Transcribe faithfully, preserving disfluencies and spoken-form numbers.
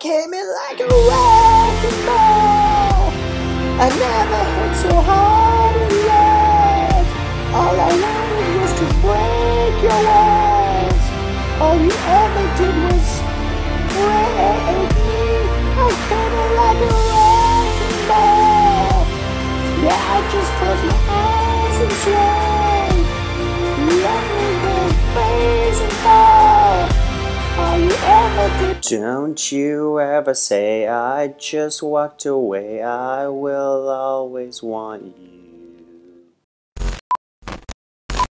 came in like a wrecking ball. I never hit so hard in love. All I wanted was to break your walls. All you ever did was break me. I came in like a wrecking ball. Yeah, I just closed my eyes and swung. Let me go face and fall. You ever did. Don't you ever say I just walked away. I will always want you.